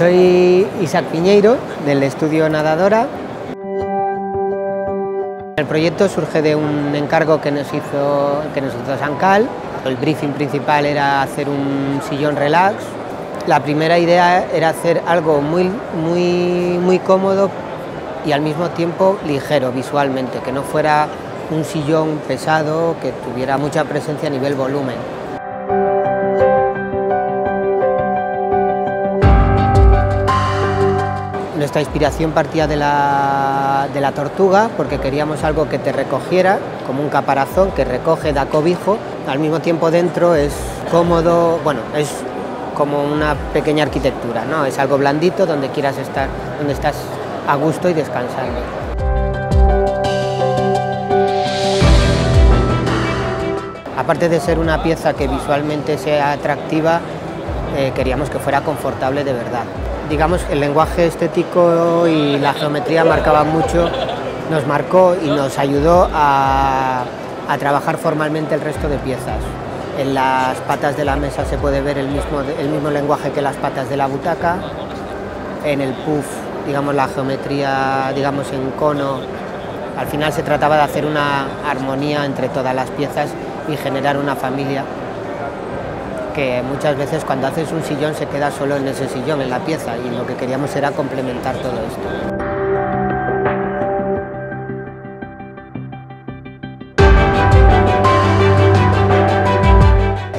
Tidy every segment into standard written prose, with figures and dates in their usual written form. Soy Isaac Piñeiro, del estudio Nadadora. El proyecto surge de un encargo que nos hizo Sancal. El briefing principal era hacer un sillón relax. La primera idea era hacer algo muy cómodo y al mismo tiempo ligero visualmente, que no fuera un sillón pesado, que tuviera mucha presencia a nivel volumen. Nuestra inspiración partía de la tortuga, porque queríamos algo que te recogiera, como un caparazón que recoge, da cobijo, al mismo tiempo dentro es cómodo, bueno, es como una pequeña arquitectura, ¿no? Es algo blandito donde quieras estar, donde estás a gusto y descansando. Aparte de ser una pieza que visualmente sea atractiva, queríamos que fuera confortable de verdad. Digamos, el lenguaje estético y la geometría marcaban mucho, nos marcó y nos ayudó a trabajar formalmente el resto de piezas. En las patas de la mesa se puede ver el mismo lenguaje que las patas de la butaca. En el puff, digamos, la geometría, digamos, en cono. Al final se trataba de hacer una armonía entre todas las piezas y generar una familia, que muchas veces cuando haces un sillón se queda solo en ese sillón, en la pieza, y lo que queríamos era complementar todo esto.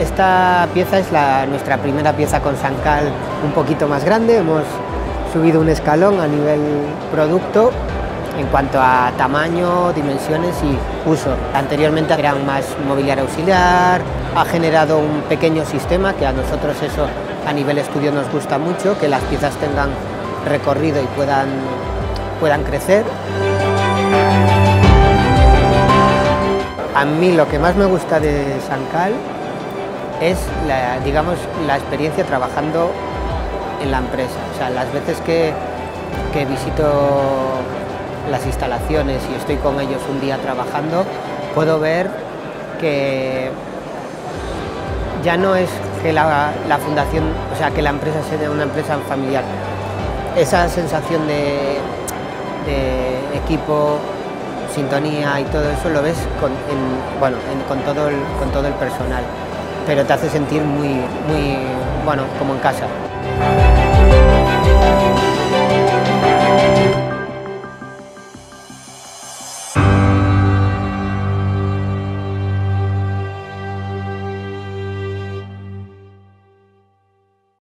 Esta pieza es nuestra primera pieza con Sancal un poquito más grande. Hemos subido un escalón a nivel producto en cuanto a tamaño, dimensiones y uso. Anteriormente eran más mobiliario auxiliar, ha generado un pequeño sistema que a nosotros eso a nivel estudio nos gusta mucho, que las piezas tengan recorrido y puedan crecer. A mí lo que más me gusta de Sancal es digamos, la experiencia trabajando en la empresa. O sea, las veces que visito las instalaciones y estoy con ellos un día trabajando, puedo ver que ya no es que la fundación, o sea, que la empresa sea una empresa familiar. Esa sensación de equipo, sintonía y todo eso lo ves con todo el personal, pero te hace sentir muy, muy, bueno, como en casa.